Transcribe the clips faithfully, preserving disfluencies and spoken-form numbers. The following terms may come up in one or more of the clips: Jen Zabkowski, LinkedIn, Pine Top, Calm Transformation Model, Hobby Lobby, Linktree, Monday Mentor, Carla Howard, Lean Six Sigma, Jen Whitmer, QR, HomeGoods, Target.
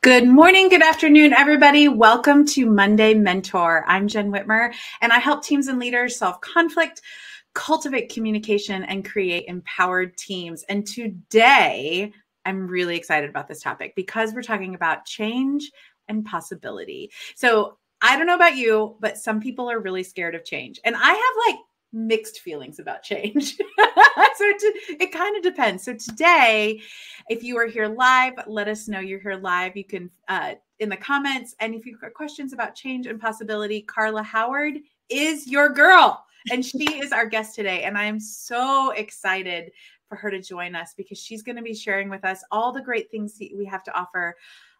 Good morning, good afternoon, everybody. Welcome to Monday Mentor. I'm Jen Whitmer, and I help teams and leaders solve conflict, cultivate communication, and create empowered teams. And today, I'm really excited about this topic because we're talking about change and possibility. So I don't know about you, but some people are really scared of change. And I have like mixed feelings about change. so it, it kind of depends. So today, if you are here live, let us know you're here live. You can uh, in the comments. And if you've got questions about change and possibility, Carla Howard is your girl. And she is our guest today. And I am so excited for her to join us because she's going to be sharing with us all the great things we have to offer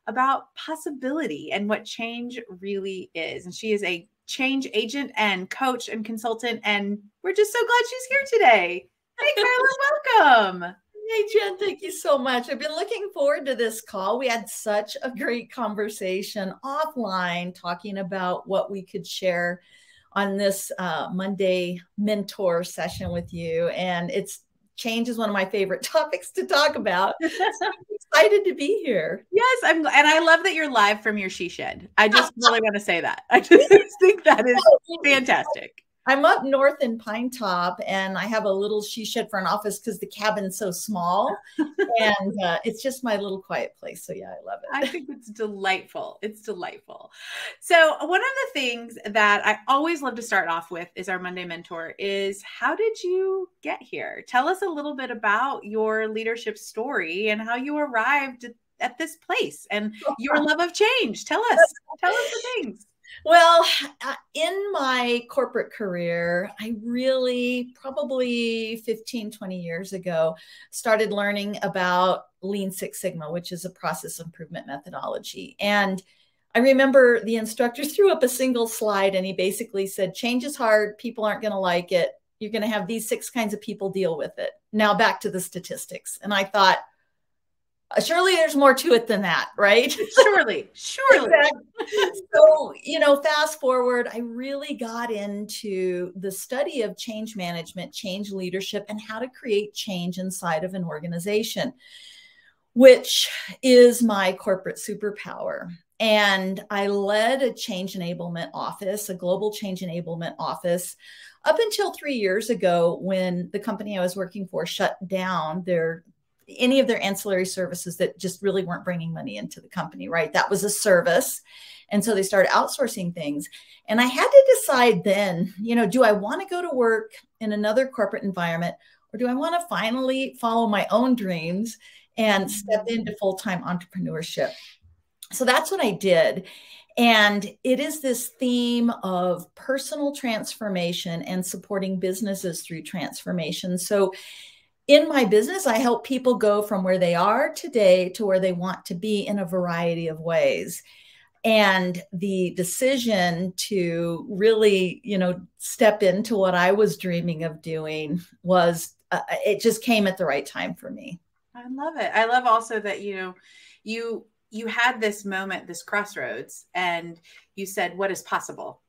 about possibility and what change really is. And she is a change agent and coach and consultant. And we're just so glad she's here today. Hey, Carla, welcome. Hey, Jen, thank you so much. I've been looking forward to this call. We had such a great conversation offline talking about what we could share on this uh, Monday mentor session with you. And it's change is one of my favorite topics to talk about. So I'm excited to be here. Yes, I'm, and I love that you're live from your she shed. I just really want to say that. I just think that is fantastic. I'm up north in Pine Top, and I have a little she shed for an office because the cabin's so small, and uh, it's just my little quiet place. So yeah, I love it. I think it's delightful. It's delightful. So one of the things that I always love to start off with is our Monday Mentor is how did you get here? Tell us a little bit about your leadership story and how you arrived at this place and your love of change. Tell us, tell us the things. Well, in my corporate career, I really probably fifteen, twenty years ago started learning about Lean Six Sigma, which is a process improvement methodology. And I remember the instructor threw up a single slide and he basically said, change is hard. People aren't going to like it. You're going to have these six kinds of people deal with it. Now back to the statistics. And I thought, surely there's more to it than that, right? Surely, surely. Exactly. So, you know, fast forward, I really got into the study of change management, change leadership, and how to create change inside of an organization, which is my corporate superpower. And I led a change enablement office, a global change enablement office, up until three years ago when the company I was working for shut down their any of their ancillary services that just really weren't bringing money into the company, right? That was a service. And so they started outsourcing things. And I had to decide then, you know, do I want to go to work in another corporate environment, or do I want to finally follow my own dreams and step into full-time entrepreneurship? So that's what I did. And it is this theme of personal transformation and supporting businesses through transformation. So in my business, I help people go from where they are today to where they want to be in a variety of ways. And the decision to really, you know, step into what I was dreaming of doing was, uh, it just came at the right time for me. I love it. I love also that, you know, you, you had this moment, this crossroads, and you said, what is possible?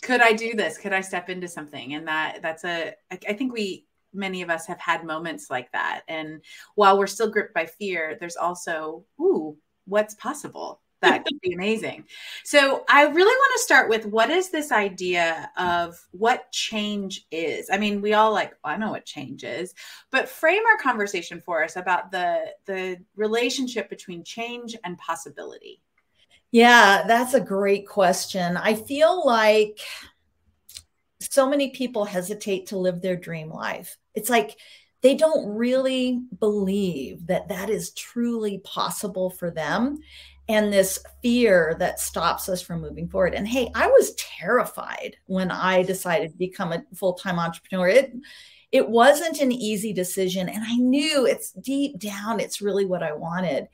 Could I do this? Could I step into something? And that that's a, I, I think we, many of us have had moments like that. And while we're still gripped by fear, there's also, ooh, what's possible? That could be amazing. So I really want to start with, what is this idea of what change is? I mean, we all like, I know what change is, but frame our conversation for us about the, the relationship between change and possibility. Yeah, that's a great question. I feel like so many people hesitate to live their dream life. It's like they don't really believe that that is truly possible for them. And this fear that stops us from moving forward. And hey, I was terrified when I decided to become a full-time entrepreneur. It, it wasn't an easy decision. And I knew it's deep down, it's really what I wanted.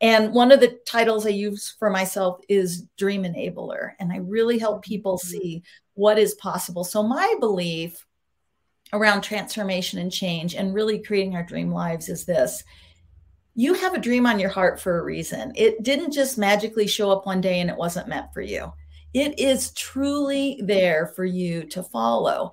And one of the titles I use for myself is Dream Enabler. And I really help people see what is possible. So my belief around transformation and change and really creating our dream lives is this. You have a dream on your heart for a reason. It didn't just magically show up one day and it wasn't meant for you. It is truly there for you to follow.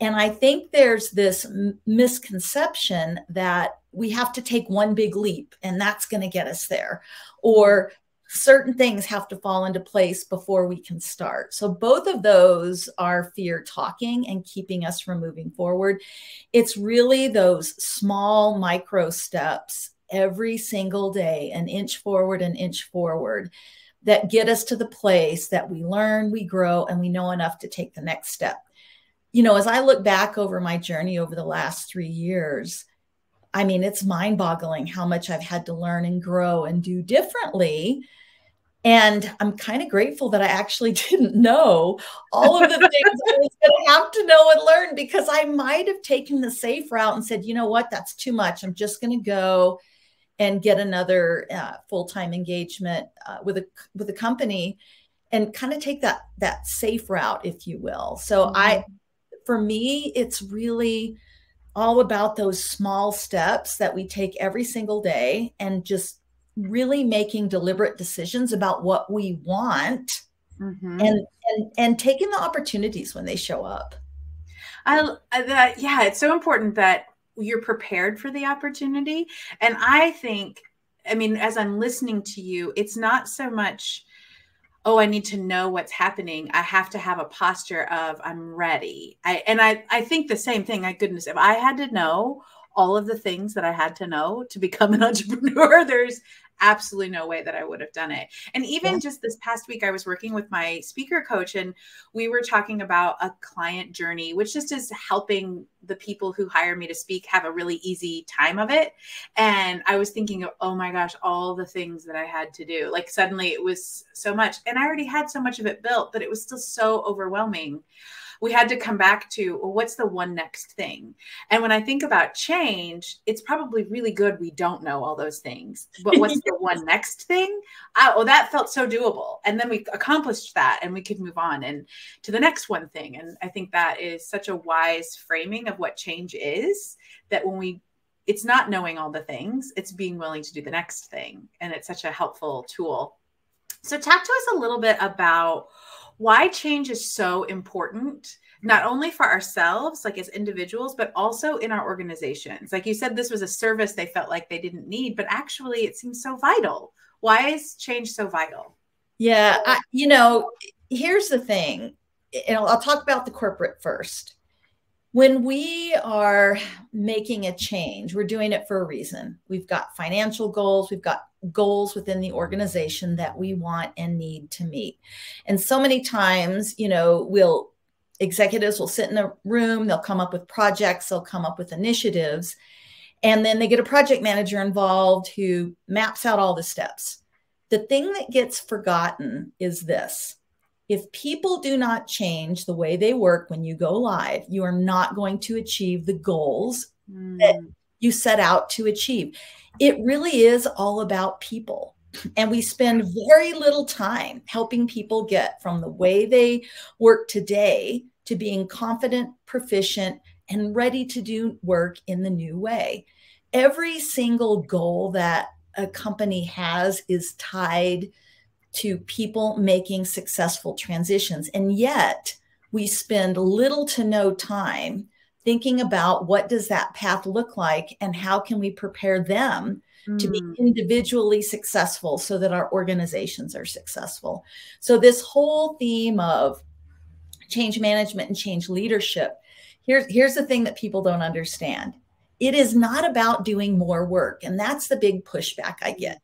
And I think there's this misconception that we have to take one big leap and that's going to get us there. Or certain things have to fall into place before we can start. So both of those are fear talking and keeping us from moving forward. It's really those small micro steps every single day, an inch forward, an inch forward, that get us to the place that we learn, we grow, and we know enough to take the next step. You know, as I look back over my journey over the last three years, I mean, it's mind-boggling how much I've had to learn and grow and do differently. And I'm kind of grateful that I actually didn't know all of the things I was going to have to know and learn, because I might have taken the safe route and said, you know what, that's too much. I'm just going to go and get another uh, full-time engagement uh, with a with a company, and kind of take that that safe route, if you will. So mm-hmm. I, for me, it's really all about those small steps that we take every single day, and just really making deliberate decisions about what we want, mm-hmm. and and and taking the opportunities when they show up. I, I that, yeah, it's so important that you're prepared for the opportunity. And I think, I mean, as I'm listening to you, it's not so much, oh, I need to know what's happening. I have to have a posture of I'm ready. I, and I, I think the same thing. My goodness, if I had to know all of the things that I had to know to become an entrepreneur, there's absolutely no way that I would have done it. And even yeah. just this past week, I was working with my speaker coach, and we were talking about a client journey, which just is helping the people who hire me to speak have a really easy time of it. And I was thinking, oh my gosh, all the things that I had to do, like suddenly it was so much, and I already had so much of it built, but it was still so overwhelming. We had to come back to, well, what's the one next thing? And when I think about change, it's probably really good we don't know all those things. But what's the one next thing? I, oh, that felt so doable. And then we accomplished that, and we could move on and to the next one thing. And I think that is such a wise framing of what change is, that when we, it's not knowing all the things, it's being willing to do the next thing. And it's such a helpful tool. So talk to us a little bit about why change is so important, not only for ourselves, like as individuals, but also in our organizations. Like you said, this was a service they felt like they didn't need, but actually it seems so vital. Why is change so vital? Yeah. I, you know, here's the thing, and I'll, I'll talk about the corporate first. When we are making a change, we're doing it for a reason. We've got financial goals. We've got goals within the organization that we want and need to meet. And so many times, you know, we'll executives will sit in a room, they'll come up with projects, they'll come up with initiatives, and then they get a project manager involved who maps out all the steps. The thing that gets forgotten is this. If people do not change the way they work when you go live, you are not going to achieve the goals mm. that you set out to achieve. It really is all about people. And we spend very little time helping people get from the way they work today to being confident, proficient, and ready to do work in the new way. Every single goal that a company has is tied to people making successful transitions. And yet we spend little to no time thinking about what does that path look like and how can we prepare them mm. to be individually successful so that our organizations are successful. So this whole theme of change management and change leadership, here's, here's the thing that people don't understand. It is not about doing more work. And that's the big pushback I get,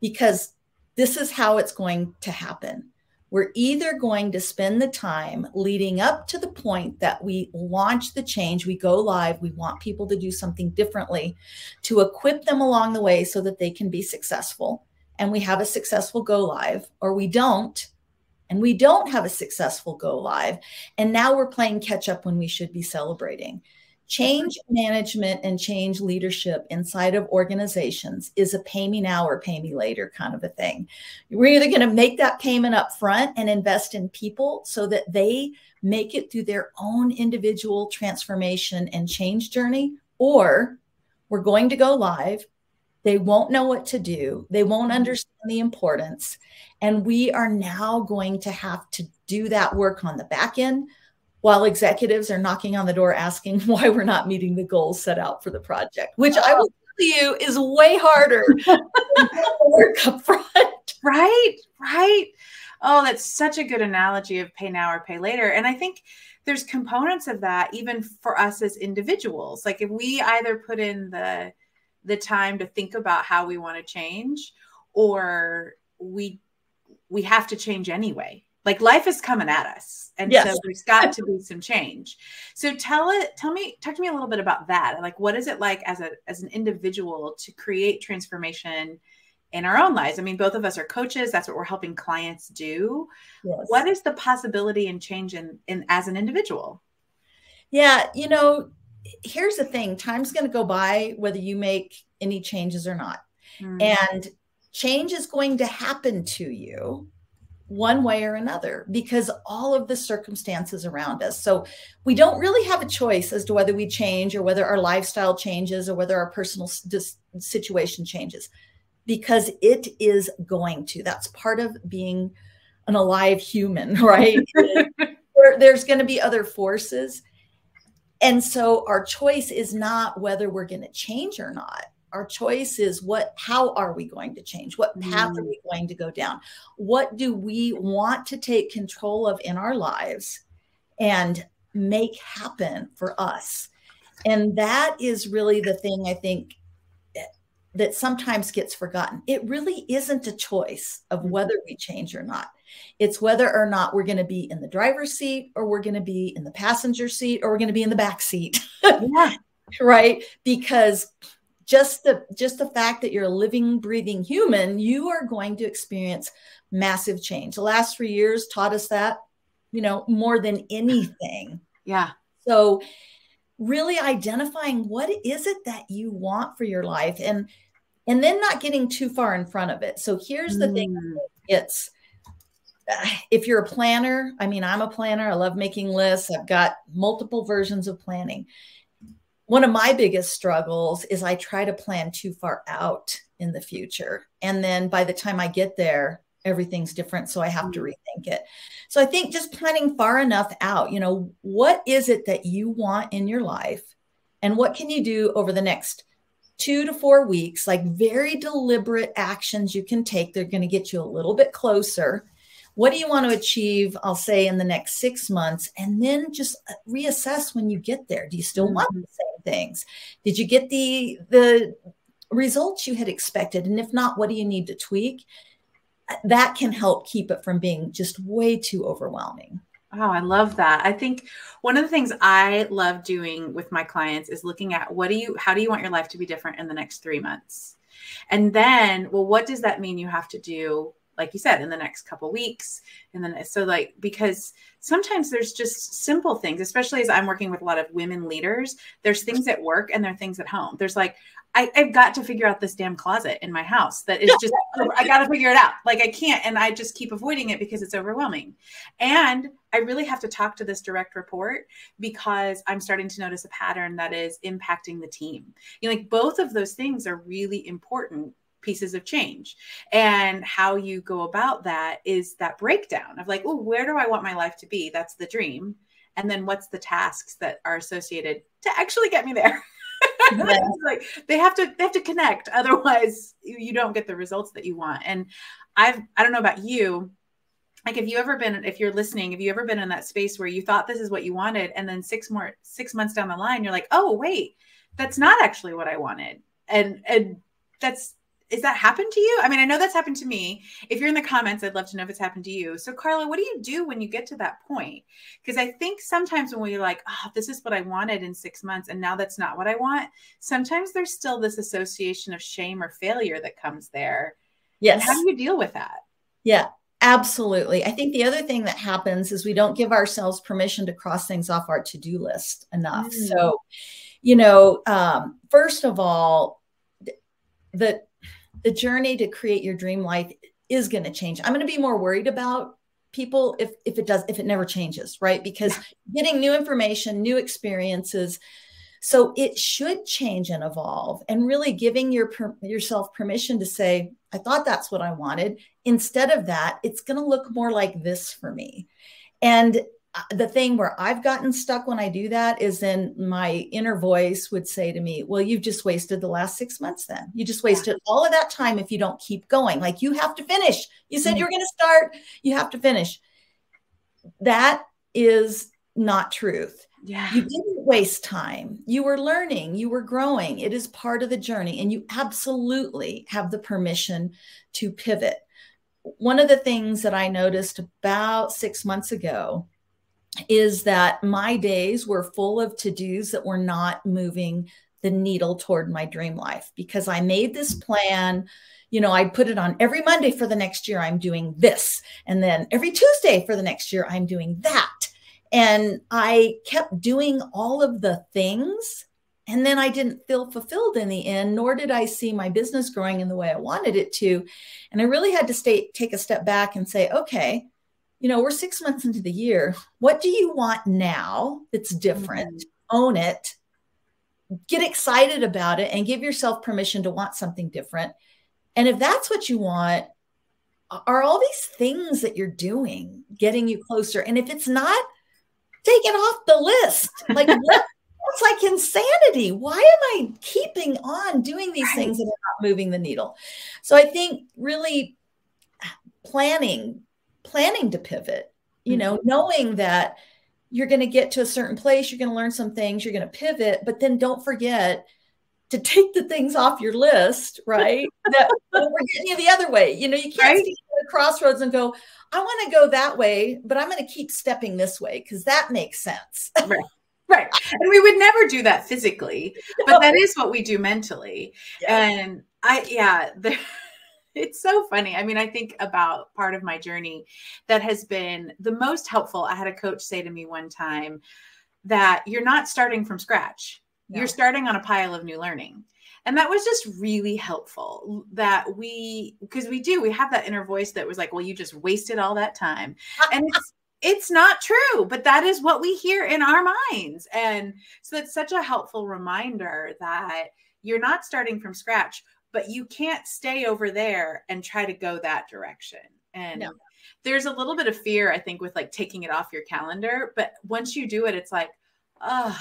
because this is how it's going to happen. We're either going to spend the time leading up to the point that we launch the change, we go live, we want people to do something differently to equip them along the way so that they can be successful, and we have a successful go live, or we don't, and we don't have a successful go live, and now we're playing catch up when we should be celebrating. Change management and change leadership inside of organizations is a pay me now or pay me later kind of a thing. We're either going to make that payment up front and invest in people so that they make it through their own individual transformation and change journey, or we're going to go live. They won't know what to do. They won't understand the importance. And we are now going to have to do that work on the back end, while executives are knocking on the door asking why we're not meeting the goals set out for the project, which I will tell you is way harder than work up front. Right, right. Oh, that's such a good analogy of pay now or pay later. And I think there's components of that even for us as individuals. Like if we either put in the the time to think about how we want to change, or we we have to change anyway. Like life is coming at us. And yes. So there's got to be some change. So tell it, tell me, talk to me a little bit about that. Like, what is it like as a, as an individual to create transformation in our own lives? I mean, both of us are coaches. That's what we're helping clients do. Yes. What is the possibility and change in, in as an individual? Yeah. You know, here's the thing. Time's going to go by whether you make any changes or not. Mm. And change is going to happen to you one way or another, because all of the circumstances around us. So we don't really have a choice as to whether we change or whether our lifestyle changes or whether our personal situation changes, because it is going to. That's part of being an alive human, right? there, there's going to be other forces. And so our choice is not whether we're going to change or not. Our choice is what, how are we going to change? What path mm. are we going to go down? What do we want to take control of in our lives and make happen for us? And that is really the thing I think that sometimes gets forgotten. It really isn't a choice of whether we change or not. It's whether or not we're going to be in the driver's seat, or we're going to be in the passenger seat, or we're going to be in the back seat. Yeah. Right? Because Just the, just the fact that you're a living, breathing human, you are going to experience massive change. The last three years taught us that, you know, more than anything. Yeah. So really identifying what is it that you want for your life, and, and then not getting too far in front of it. So here's the mm. thing. It's, if you're a planner, I mean, I'm a planner. I love making lists. I've got multiple versions of planning. One of my biggest struggles is I try to plan too far out in the future. And then by the time I get there, everything's different. So I have to rethink it. So I think just planning far enough out, you know, what is it that you want in your life? And what can you do over the next two to four weeks? Like very deliberate actions you can take. They're going to get you a little bit closer. What do you want to achieve, I'll say, in the next six months? And then just reassess when you get there. Do you still want the same things? Did you get the, the results you had expected? And if not, what do you need to tweak? That can help keep it from being just way too overwhelming. Oh, I love that. I think one of the things I love doing with my clients is looking at what do you, how do you want your life to be different in the next three months? And then, well, what does that mean you have to do, like you said, in the next couple of weeks? And then, so like, because sometimes there's just simple things, especially as I'm working with a lot of women leaders, there's things at work and there are things at home. There's like, I, I've got to figure out this damn closet in my house that is just, I got to figure it out. Like I can't, and I just keep avoiding it because it's overwhelming. And I really have to talk to this direct report because I'm starting to notice a pattern that is impacting the team. You know, like both of those things are really important pieces of change, and how you go about that is that breakdown of like, oh, where do I want my life to be? That's the dream. And then what's the tasks that are associated to actually get me there? Yeah. Like they have to, they have to connect. Otherwise you don't get the results that you want. And I've, I don't know about you. Like if you ever been, if you're listening, have you ever been in that space where you thought this is what you wanted? And then six more, six months down the line, you're like, oh, wait, that's not actually what I wanted. And, and that's, is that happened to you? I mean, I know that's happened to me. If you're in the comments, I'd love to know if it's happened to you. So Carla, what do you do when you get to that point? Because I think sometimes when we're like, oh, this is what I wanted in six months and now that's not what I want. Sometimes there's still this association of shame or failure that comes there. Yes. And how do you deal with that? Yeah, absolutely. I think the other thing that happens is we don't give ourselves permission to cross things off our to-do list enough. Mm-hmm. So, you know, um, first of all, the The journey to create your dream life is going to change. I'm going to be more worried about people if, if it does, if it never changes, right? Because yeah. getting new information, new experiences. So it should change and evolve, and really giving your, per, yourself permission to say, I thought that's what I wanted. Instead of that, it's going to look more like this for me. And the thing where I've gotten stuck when I do that is then my inner voice would say to me, well, you've just wasted the last six months then. You just wasted yeah. all of that time if you don't keep going. Like, you have to finish. You said mm-hmm. you were going to start. You have to finish. That is not truth. Yeah. You didn't waste time. You were learning. You were growing. It is part of the journey. And you absolutely have the permission to pivot. One of the things that I noticed about six months ago is that my days were full of to-dos that were not moving the needle toward my dream life, because I made this plan. You know, I put it on every Monday for the next year, I'm doing this. And then every Tuesday for the next year, I'm doing that. And I kept doing all of the things. And then I didn't feel fulfilled in the end, nor did I see my business growing in the way I wanted it to. And I really had to stay, take a step back and say, okay, you know, we're six months into the year. What do you want now that's different? Mm-hmm. Own it. Get excited about it and give yourself permission to want something different. And if that's what you want, are all these things that you're doing getting you closer? And if it's not, take it off the list. Like, that's like insanity. Why am I keeping on doing these right. things and not moving the needle? So I think really planning planning to pivot, you know, mm-hmm. knowing that you're going to get to a certain place, you're going to learn some things, you're going to pivot, but then don't forget to take the things off your list, right? That we're getting you the other way. You know, you can't right? see the crossroads and go, I want to go that way, but I'm going to keep stepping this way because that makes sense. Right. Right. And we would never do that physically, but that is what we do mentally. Yeah. And I, yeah, the it's so funny. I mean, I think about part of my journey that has been the most helpful. I had a coach say to me one time that you're not starting from scratch. No. You're starting on a pile of new learning. And that was just really helpful that we, because we do, we have that inner voice that was like, well, you just wasted all that time. And it's, it's not true, but that is what we hear in our minds. And so it's such a helpful reminder that you're not starting from scratch, but you can't stay over there and try to go that direction. And no. there's a little bit of fear, I think, with like taking it off your calendar. But once you do it, it's like, oh,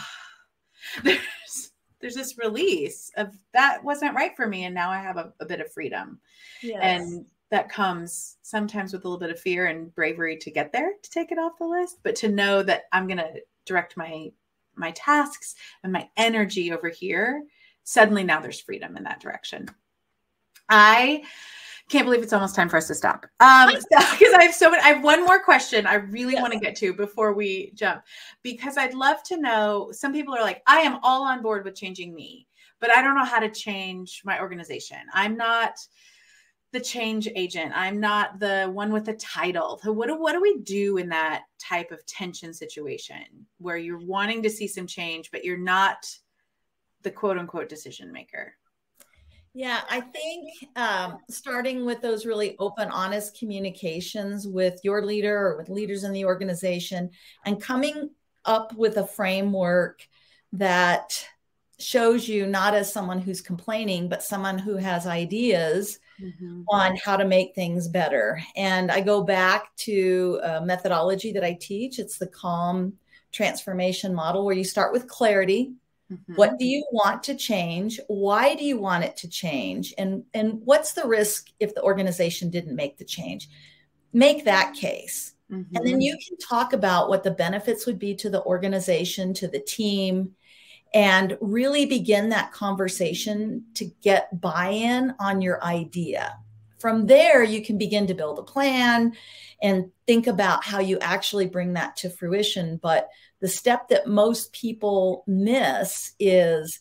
there's, there's this release of that wasn't right for me. And now I have a, a bit of freedom. Yes. And that comes sometimes with a little bit of fear and bravery to get there, to take it off the list, but to know that I'm going to direct my, my tasks and my energy over here. Suddenly now there's freedom in that direction. I can't believe it's almost time for us to stop. Um, because I have so many, I have one more question I really yes. want to get to before we jump, because I'd love to know, some people are like, I am all on board with changing me, but I don't know how to change my organization. I'm not the change agent. I'm not the one with the title. So what do, what do we do in that type of tension situation where you're wanting to see some change, but you're not the quote unquote decision maker? Yeah, I think um, starting with those really open, honest communications with your leader or with leaders in the organization and coming up with a framework that shows you not as someone who's complaining, but someone who has ideas mm-hmm. on how to make things better. And I go back to a methodology that I teach. It's the Calm Transformation Model, where you start with clarity. Mm-hmm. What do you want to change? Why do you want it to change? And, and what's the risk if the organization didn't make the change? Make that case. Mm-hmm. And then you can talk about what the benefits would be to the organization, to the team, and really begin that conversation to get buy-in on your idea. From there, you can begin to build a plan and think about how you actually bring that to fruition. But the step that most people miss is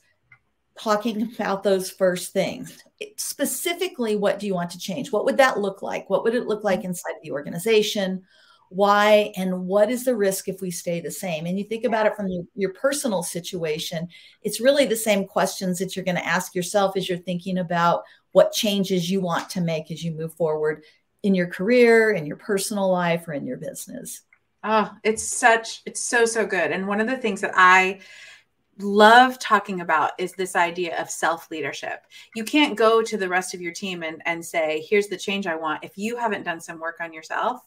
talking about those first things. It, specifically, what do you want to change? What would that look like? What would it look like inside the organization? Why? And what is the risk if we stay the same? And you think about it from your, your personal situation. It's really the same questions that you're going to ask yourself as you're thinking about what changes you want to make as you move forward in your career, in your personal life, or in your business. Oh, it's such, it's so, so good. And one of the things that I love talking about is this idea of self-leadership. You can't go to the rest of your team and, and say, here's the change I want. If you haven't done some work on yourself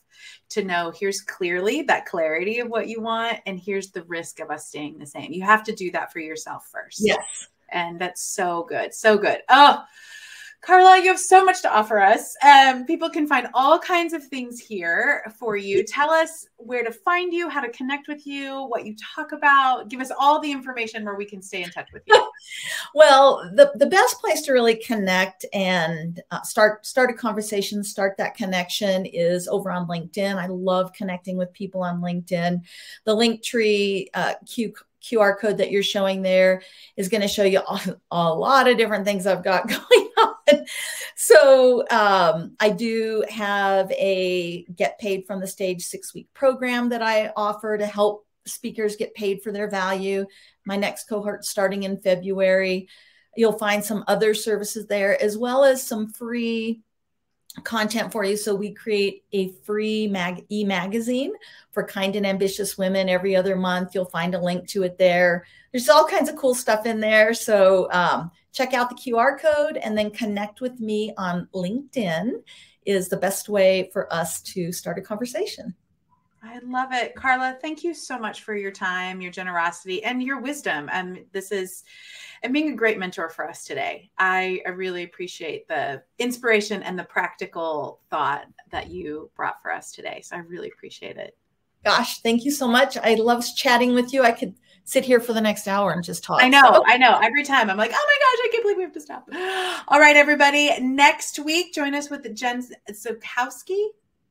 to know, here's clearly that clarity of what you want. And here's the risk of us staying the same. You have to do that for yourself first. Yes. And that's so good. So good. Oh, Carla, you have so much to offer us. Um, people can find all kinds of things here for you. Tell us where to find you, how to connect with you, what you talk about. Give us all the information where we can stay in touch with you. Well, the, the best place to really connect and uh, start, start a conversation, start that connection is over on LinkedIn. I love connecting with people on LinkedIn. The Linktree uh, Q Q R code that you're showing there is going to show you a, a lot of different things I've got going on. So um, I do have a Get Paid from the Stage six-week program that I offer to help speakers get paid for their value. My next cohort starting in February. You'll find some other services there as well as some free content for you. So we create a free mag e-magazine for kind and ambitious women every other month. You'll find a link to it there. There's all kinds of cool stuff in there. So um, check out the Q R code and then connect with me on LinkedIn is the best way for us to start a conversation. I love it. Carla, thank you so much for your time, your generosity, and your wisdom. Um, this is and being a great mentor for us today. I, I really appreciate the inspiration and the practical thought that you brought for us today. So I really appreciate it. Gosh, thank you so much. I love chatting with you. I could sit here for the next hour and just talk. I know, so. I know. Every time I'm like, oh my gosh, I can't believe we have to stop. All right, everybody. Next week, join us with Jen Zabkowski.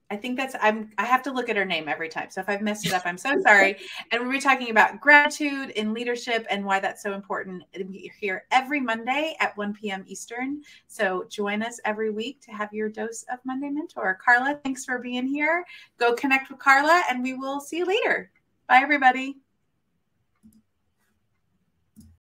I think that's, I'm, I have to look at her name every time. So if I've messed it up, I'm so sorry. And we'll be talking about gratitude in leadership and why that's so important. We're here every Monday at one P M Eastern. So join us every week to have your dose of Monday Mentor. Carla, thanks for being here. Go connect with Carla and we will see you later. Bye, everybody.